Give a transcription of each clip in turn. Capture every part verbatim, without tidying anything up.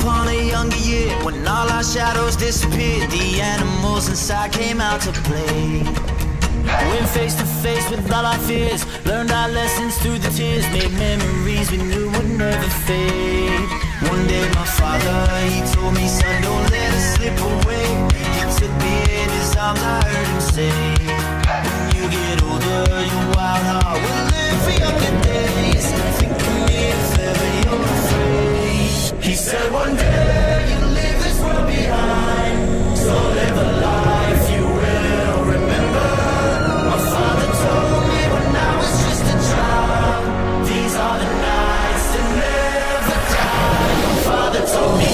upon a younger year, when all our shadows disappeared, the animals inside came out to play. Went face to face with all our fears, learned our lessons through the tears, made memories we knew would never fade. One day my father, he told me, son, don't let us slip away. He took me in his arms, I heard him say, when you get older, your wild heart will live for younger days. Think of me if ever you're afraid. He said one day you'll leave this world behind, so live a life you will remember. My father told me when I was just a child, these are the nights that never die. My father told me.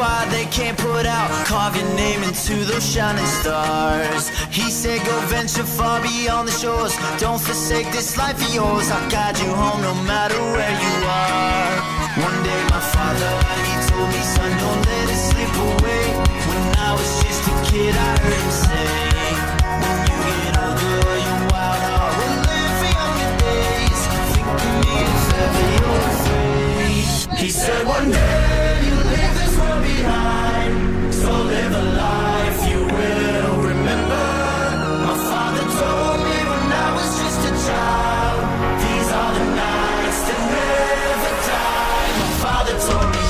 Fire they can't put out, carve your name into those shining stars. He said go venture far beyond the shores, don't forsake this life of yours, I'll guide you home no matter where you are. One day my father, he told me, son, don't let it slip away. When I was just a kid, I heard him say, when you get older, your wild heart will live for younger days. Think of me if ever you're afraid. He said one day behind, so live a life you will remember. My father told me when I was just a child, these are the nights that never die. My father told me.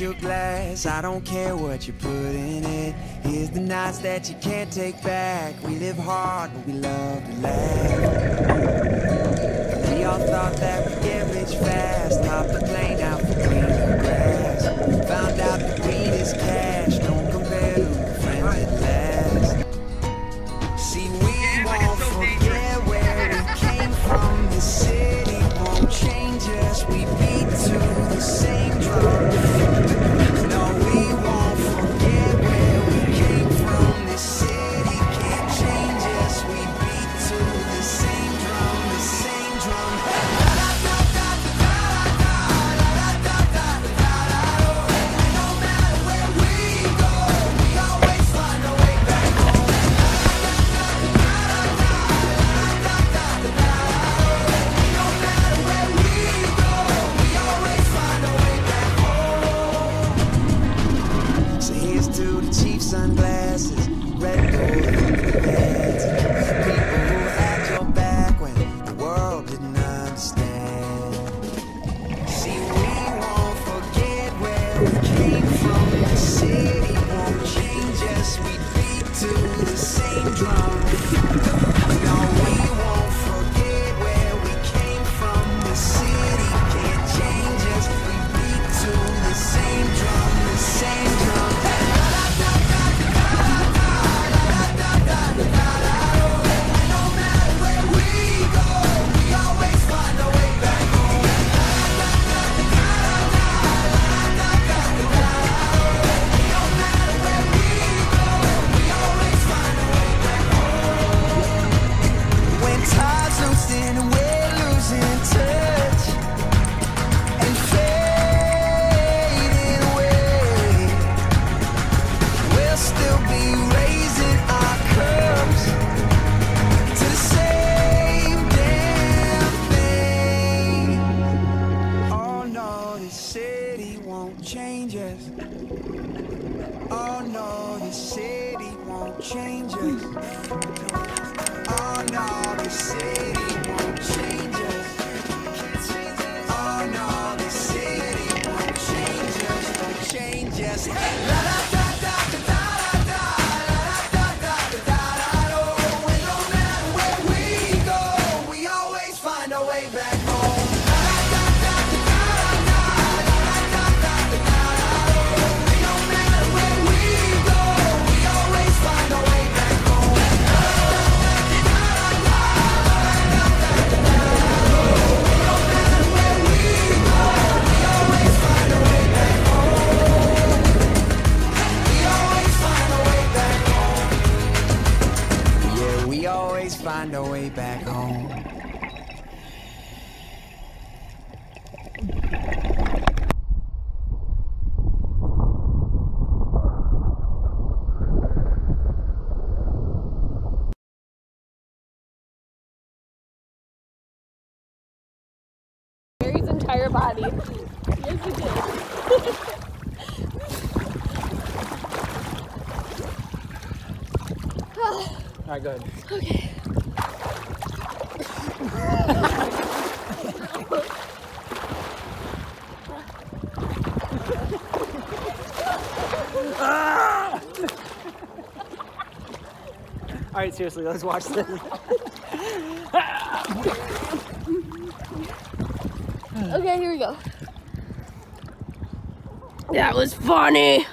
Here's your glass, I don't care what you put in it. Here's the nights that you can't take back. We live hard, but we love to laugh. We all thought that we'd get rich fast. Hopped a plane out for greener grass. Found out the green is cash. Don't compare to a friend at last. See, we won't forget where we came from. The city won't change us. We beat to the same drum. Sunglasses, red gold heads, people who had your back when the world didn't understand. See, we won't forget where we came from. The city won't change us. We beat to the same drum. Change us. Oh no, the city won't change us. Oh no, the city won't change us. Oh no, the city won't change us. Don't change us. La la la la la la la la la la. Oh, it don't matter where we go, we always find our way back home. Find our way back home. Mary's entire body. Yes, it is. All right, go ahead. Okay. Ah! All right, seriously, let's watch this. Okay, here we go. That was funny.